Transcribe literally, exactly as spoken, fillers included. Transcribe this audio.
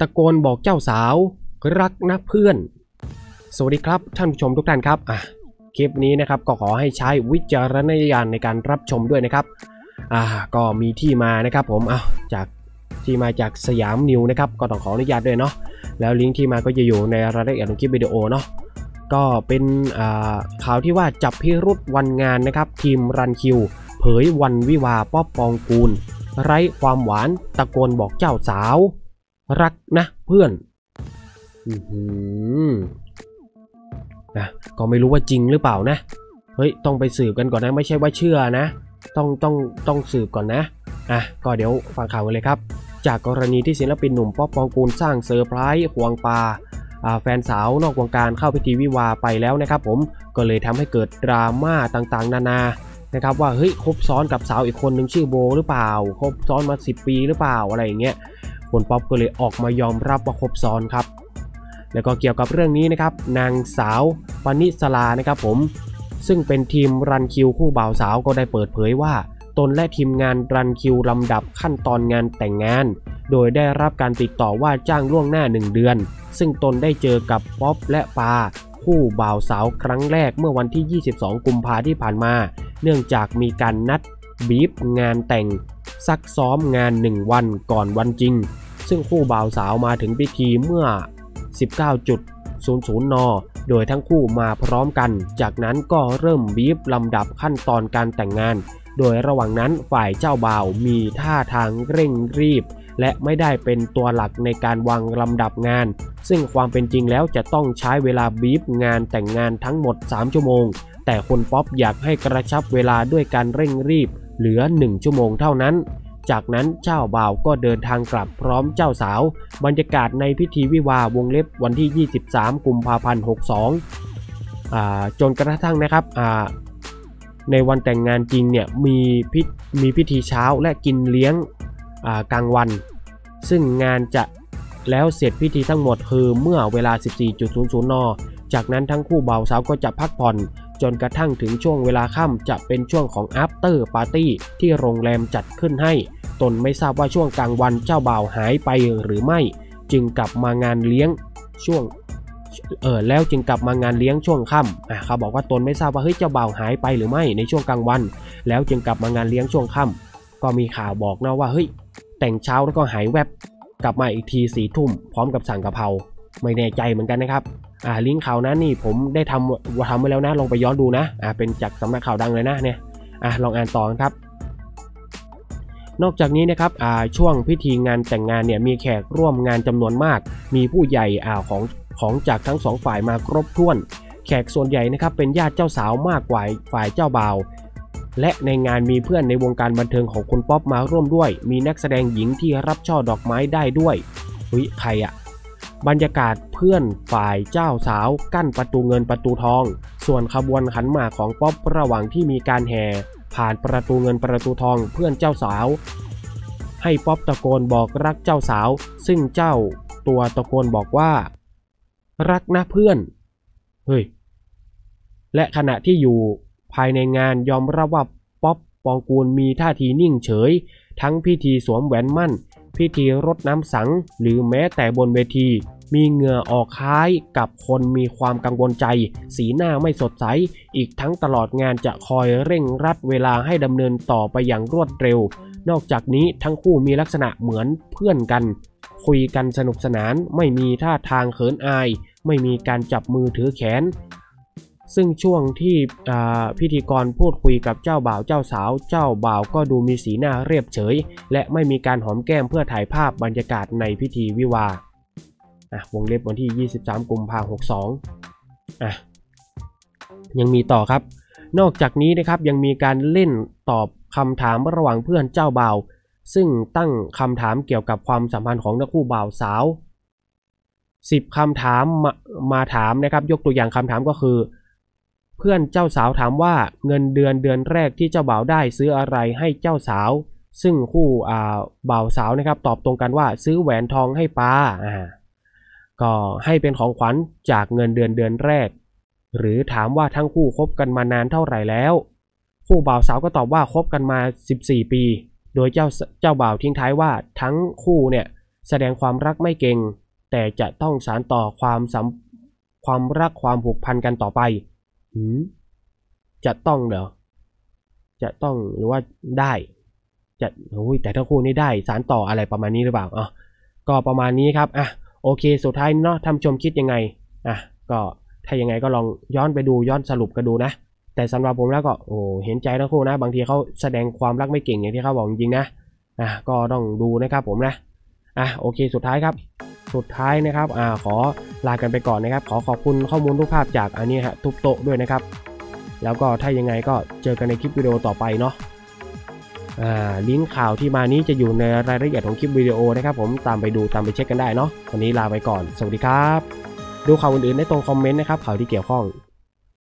ตะโกนบอกเจ้าสาวรักนะเพื่อนสวัสดีครับท่านผู้ชมทุกท่านครับอ่ะคลิปนี้นะครับก็ขอให้ใช้วิจารณญาณในการรับชมด้วยนะครับอ่าก็มีที่มานะครับผมเอาจากที่มาจากสยามนิวนะครับก็ต้องขออนุญาตด้วยเนาะแล้วลิงก์ที่มาก็จะอยู่ในรายละเอียดของคลิปวิดีโอเนาะก็เป็นข่าวที่ว่าจับพิรุธวันงานนะครับทีมรันคิวเผยวันวิวาป๊อปปองกูลไร้ความหวานตะโกนบอกเจ้าสาวรักนะเพื่อนนะก็ไม่รู้ว่าจริงหรือเปล่านะเฮ้ยต้องไปสืบกันก่อนนะไม่ใช่ว่าเชื่อนะต้องต้องต้องสืบก่อนนะอ่ะก็เดี๋ยวฟังข่าวกันเลยครับจากกรณีที่ศิลปินหนุ่มป๊อปปองกูลสร้างเซอร์ไพรส์ควงปลาแฟนสาวนอกวงการเข้าพิธีวิวาไปแล้วนะครับผมก็เลยทำให้เกิดดราม่าต่างๆนานานะครับว่าเฮ้ยคบซ้อนกับสาวอีกคนนึงชื่อโบหรือเปล่าคบซ้อนมาสิบปีหรือเปล่าอะไรอย่างเงี้ยคนป๊อปก็เลยออกมายอมรับว่าคบซ้อนครับแล้วก็เกี่ยวกับเรื่องนี้นะครับนางสาวปณิสลานะครับผมซึ่งเป็นทีมรันคิวคู่บ่าวสาวก็ได้เปิดเผยว่าตนและทีมงานรันคิวลำดับขั้นตอนงานแต่งงานโดยได้รับการติดต่อว่าจ้างล่วงหน้าหนึ่งเดือนซึ่งตนได้เจอกับป๊อปและปาคู่บ่าวสาวครั้งแรกเมื่อวันที่ยี่สิบสองกุมภาพันธ์ที่ผ่านมาเนื่องจากมีการนัดบีฟงานแต่งซักซ้อมงานหนึ่งวันก่อนวันจริงซึ่งคู่บ่าวสาวมาถึงพิธีเมื่อ สิบเก้านาฬิกา โดยทั้งคู่มาพร้อมกันจากนั้นก็เริ่มบีฟลำดับขั้นตอนการแต่งงานโดยระหว่างนั้นฝ่ายเจ้าบ่าวมีท่าทางเร่งรีบและไม่ได้เป็นตัวหลักในการวางลำดับงานซึ่งความเป็นจริงแล้วจะต้องใช้เวลาบีฟงานแต่งงานทั้งหมดสามชั่วโมงแต่คนป๊อปอยากให้กระชับเวลาด้วยการเร่งรีบเหลือหนึ่งชั่วโมงเท่านั้นจากนั้นเจ้าบ่าวก็เดินทางกลับพร้อมเจ้าสาวบรรยากาศในพิธีวิวาห์วงเล็บวันที่ยี่สิบสามกุมภาพันธ์หกสิบสองอ่าจนกระทั่งนะครับอ่าในวันแต่งงานจริงเนี่ยมีพิธีมีพิธีเช้าและกินเลี้ยงกลางวันซึ่งงานจะแล้วเสร็จพิธีทั้งหมดคือเมื่อเวลา สิบสี่นาฬิกา น.จากนั้นทั้งคู่บ่าวสาวก็จะพักผ่อนจนกระทั่งถึงช่วงเวลาค่ำจะเป็นช่วงของ after party ที่โรงแรมจัดขึ้นให้ตนไม่ทราบว่าช่วงกลางวันเจ้าบ่าวหายไปหรือไม่จึงกลับมางานเลี้ยงช่วงเออแล้วจึงกลับมางานเลี้ยงช่วงค่ำอ่ะเขาบอกว่าตนไม่ทราบว่าเฮ้ยเจ้าบ่าวหายไปหรือไม่ในช่วงกลางวันแล้วจึงกลับมางานเลี้ยงช่วงค่ำก็มีข่าวบอกนะว่าเฮ้ยแต่งเช้าแล้วก็หายแวบกลับมาอีกทีสี่ทุ่มพร้อมกับสั่งกะเพราไม่แน่ใจเหมือนกันนะครับอ่าลิงก์ข่าวนั้นนี่ผมได้ทำทำไว้แล้วนะลองไปย้อนดูนะอ่าเป็นจากสำนักข่าวดังเลยนะเนี่ยอ่าลองอ่านต่อครับนอกจากนี้นะครับอ่าช่วงพิธีงานแต่งงานเนี่ยมีแขกร่วมงานจำนวนมากมีผู้ใหญ่อ่าของของจากทั้งสองฝ่ายมาครบถ้วนแขกส่วนใหญ่นะครับเป็นญาติเจ้าสาวมากกว่าฝ่ายเจ้าบ่าวและในงานมีเพื่อนในวงการบันเทิงของคุณป๊อปมาร่วมด้วยมีนักแสดงหญิงที่รับช่อดอกไม้ได้ด้วยเฮ้ยใครอะบรรยากาศเพื่อนฝ่ายเจ้าสาวกั้นประตูเงินประตูทองส่วนขบวนขันหมากของป๊อประหว่างที่มีการแห่ผ่านประตูเงินประตูทองเพื่อนเจ้าสาวให้ป๊อปตะโกนบอกรักเจ้าสาวซึ่งเจ้าตัวตะโกนบอกว่ารักนะเพื่อนเฮ้ยและขณะที่อยู่ภายในงานยอมรับว่าป๊อปปองกูลมีท่าทีนิ่งเฉยทั้งพิธีสวมแหวนมั่นพิธีรดน้ำสังหรือแม้แต่บนเวทีมีเหงื่อออกคล้ายกับคนมีความกังวลใจสีหน้าไม่สดใสอีกทั้งตลอดงานจะคอยเร่งรัดเวลาให้ดำเนินต่อไปอย่างรวดเร็วนอกจากนี้ทั้งคู่มีลักษณะเหมือนเพื่อนกันคุยกันสนุกสนานไม่มีท่าทางเขินอายไม่มีการจับมือถือแขนซึ่งช่วงที่พิธีกรพูดคุยกับเจ้าบ่าวเจ้าสาวเจ้าบ่าวก็ดูมีสีหน้าเรียบเฉยและไม่มีการหอมแก้มเพื่อถ่ายภาพบรรยากาศในพิธีวิวาห์วงเล็บวันที่ยี่สิบสามกุมภาพันธ์หกสิบสองยังมีต่อครับนอกจากนี้นะครับยังมีการเล่นตอบคำถามระหว่างเพื่อนเจ้าบ่าวซึ่งตั้งคำถามเกี่ยวกับความสัมพันธ์ของทั้งคู่บ่าวสาวสิบคำถามมา, มาถามนะครับยกตัวอย่างคำถามก็คือเพื่อนเจ้าสาวถามว่าเงินเดือนเดือนแรกที่เจ้าบ่าวได้ซื้ออะไรให้เจ้าสาวซึ่งคู่อ่าบ่าวสาวนะครับตอบตรงกันว่าซื้อแหวนทองให้ป้าอ่าก็ให้เป็นของขวัญจากเงินเดือนเดือนแรกหรือถามว่าทั้งคู่คบกันมานานเท่าไหร่แล้วคู่บ่าวสาวก็ตอบว่าคบกันมาสิบสี่ปีโดยเจ้าเจ้าบ่าวทิ้งท้ายว่าทั้งคู่เนี่ย แสดงความรักไม่เก่งแต่จะต้องสานต่อความสัมความรักความผูกพันกันต่อไปหืมจะต้องเหรอจะต้องหรือว่าได้จะโอ้ยแต่ถ้าคู่นี้ได้สานต่ออะไรประมาณนี้หรือเปล่าอ๋อก็ประมาณนี้ครับอ่ะโอเคสุดท้ายเนาะท่านชมคิดยังไงอ่ะก็ถ้ายังไงก็ลองย้อนไปดูย้อนสรุปกันดูนะแต่สำหรับผมแล้วก็โอ้เห็นใจทั้งคู่นะบางทีเขาแสดงความรักไม่เก่งอย่างที่เขาบอกจริงๆนะอ่ะก็ต้องดูนะครับผมนะอ่ะโอเคสุดท้ายครับสุดท้ายนะครับอ่าขอลากันไปก่อนนะครับขอขอบคุณข้อมูลรูปภาพจากอันนี้ฮะทุบโต๊ะด้วยนะครับแล้วก็ถ้ายังไงก็เจอกันในคลิปวิดีโอต่อไปเนาะอ่าลิงก์ข่าวที่มานี้จะอยู่ในรายละเอียดของคลิปวิดีโอนะครับผมตามไปดูตามไปเช็คกันได้เนาะวันนี้ลาไปก่อนสวัสดีครับดูข่าวอื่นๆได้ตรงคอมเมนต์นะครับข่าวที่เกี่ยวข้อง